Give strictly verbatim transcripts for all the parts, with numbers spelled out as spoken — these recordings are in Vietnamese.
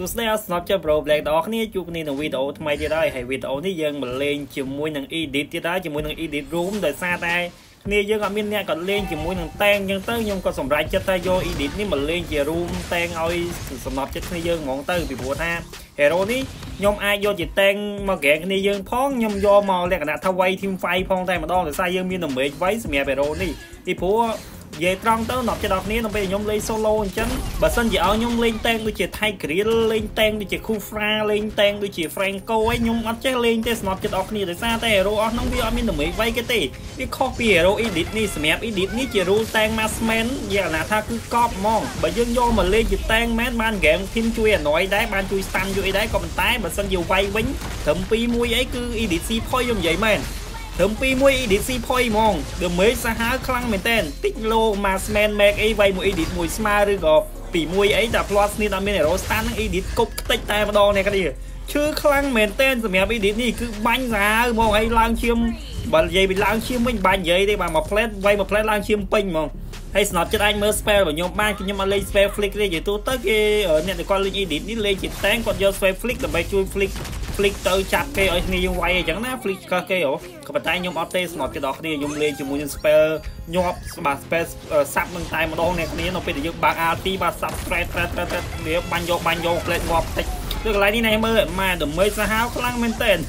ទស្សនៈស្ដាប់ជាប្រូប្លេកដល់អ្នកខ្ញុំគឺស្ដាប់ស្ដាប់ជាប្រូប្លេកដល់អ្នក về trong tới nộp cho đọc ní nó bây giờ nhóm lên solo chân bà xin giờ nhóm lên tên tôi chỉ thay grill lên tên tôi chỉ kufra lên tên tôi chỉ franco ấy nhóm ăn chắc lên tên nộp cho đọc ní để xa tay hero nó bây giờ mình đồng ý vay cái tê cái copy hero edit ní snap edit ní chỉ ru tên masman giờ là tha cứ copy mong bà dân do mà lên chỉ tên man man game thêm chui nói đấy ban chui săn chui đấy còn tái bà xin giờ vay bánh thậm pi mui ấy cứ edit si phôi giống vậy man thấm pi mui edit point mong được mấy xa há khăn mình tên tích lô mà smen mẹ ấy vay mui edit mùi smart gọp pi mui ấy đã plus nên là mình để rồi săn edit cục tích tay mà đo này cái gì chứ khăn mình tên rồi mẹ edit đi cứ bánh giá mong ấy lang chiêm bà dây bị lang chiêm mình bàn giấy đây bà mà plate vay mà plate lang chiêm ping mong hay snap chết anh mơ spell và nhóm ban nhưng mà lấy spell flick lên vậy tôi tới cái ở nhận được con lên edit đi lên chỉ tán còn do spell flick là bay chui flick flick tới chặt cây ở này dùng quay chẳng ná flick cây ổ các bạn tay nhóm up test snap cái đó đi dùng lên chỉ muốn spell nhóm bà spell sắp bằng tay mà đo này cái nó phải để dùng bạc alti bà sắp straight straight straight để ban vô ban vô lên ngọc tịch được lại đi này mơ mà đừng mới sao háo khăn mình tên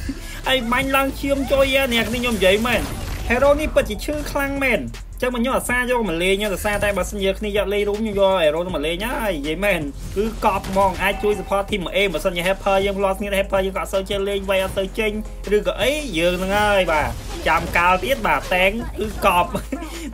ai bánh lang chiêm chơi ra nè cái nhóm vậy mình hero này bật chỉ chưa khăn mình chắc mình nhớ là xa vô mà lên nhớ là xa tay bà xin nhớ khi lên đúng như do hero mà lên nhá vậy mình cứ cọp mong ai chui support thì mà em mà xin nhớ happy nhưng lost như happy nhưng có sơ chơi lên vay sơ chơi đưa gãy dường thằng ơi bà chạm cao tiết bà tán cứ cọp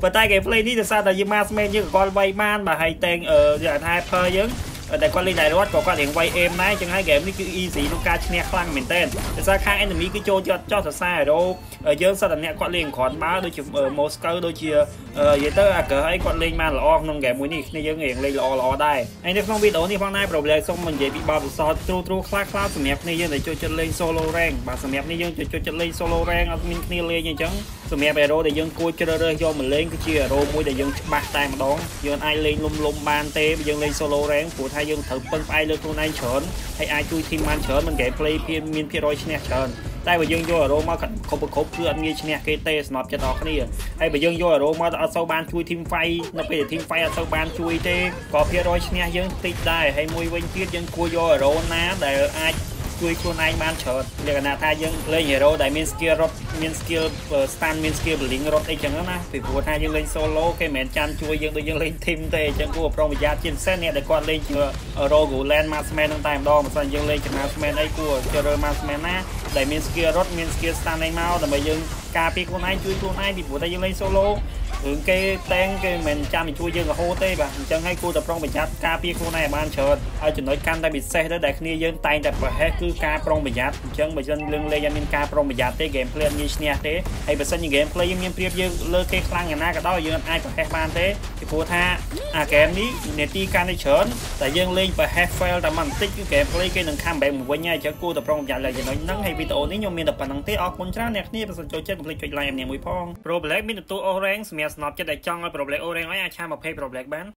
và tay cái play đi là sao là như masman như con vay man bà hay tên ở giải hai happy nhưng ở đây con lên này đó có qua điện quay em này chẳng hai game này cứ easy luôn ca chia khăn mình tên ra khang enemy cái cho cho thật xa ở đâu ở dưới sao là nè con liền còn má đôi chụp ở Moscow đôi chia vậy tới à cỡ ấy con lên mà là on nông game mới nè nên dưới nghiền lên là on là đây anh không biết đâu thì hôm nay problem xong mình dễ bị bao so true true class class map này để cho chân lên solo rank và map này cho cho chân lên solo rank mình kia lên như chẳng sầm map hero để dân cua chơi rơi cho mình lên cái chia hero mỗi để dân bạc tay mà đón dân ai lên lum lum ban tê dân lên solo rank của hay dùng thử phân ai lực luôn anh chọn hay ai chui team man chọn mình kể play pin min piroi nè chọn đây bây giờ vô ở Roma không có khốp chưa anh nghe nè cái tê snap cho đó cái này hay bây giờ vô ở Roma ở sau ban chui team fight nó bây giờ team fight ở sau ban chui tê có piroi nè dân tích đây hay mui vinh tiết dân cua vô ở Roma để ai chui luôn anh man chọn để là thay dân play hero đại min skill rock min skill stand min skill link rock ấy chẳng đó nè thì của thay dân lên solo cái mẹ chan chui dân tôi dân lên team tê chẳng của pro bây giờ trên set nè để con lên chưa euro của land masman đang tay đo mà sao dân lên trên masman ấy của chơi masman á đại min skill rock min skill stand anh mau là bây giờ capi của anh chui luôn anh thì của thay dân lên solo hướng cái tên cái mình chan mình chui dân là hô tê và chẳng hay cua tập pro bây giờ capi của này man chọn ở chuyện nói can tay bị xe đó đẹp nia dân tay đẹp và hết cứ ca pro bây giờ chẳng bây giờ lưng lên mình ca pro bây giờ tới gameplay như thế thế hay bây giờ những gameplay như gameplay như lơ cái khăn nhà na cái đó dân ai có hai ban thế thì cô tha à game ní nè ti can đi chớn tại dân lên và hai fail là mình tích cái gameplay cái đường cam bạn một với nhau cho cô tập pro bây giờ là giờ nói nắng hay video nếu như mình tập bản năng thế ở con trá nè ní bây giờ chơi chơi gameplay chơi lại em nè mùi phong pro black mình tụ orange mẹ snap cho đại trong rồi pro black orange ấy ai cha mà play pro black bán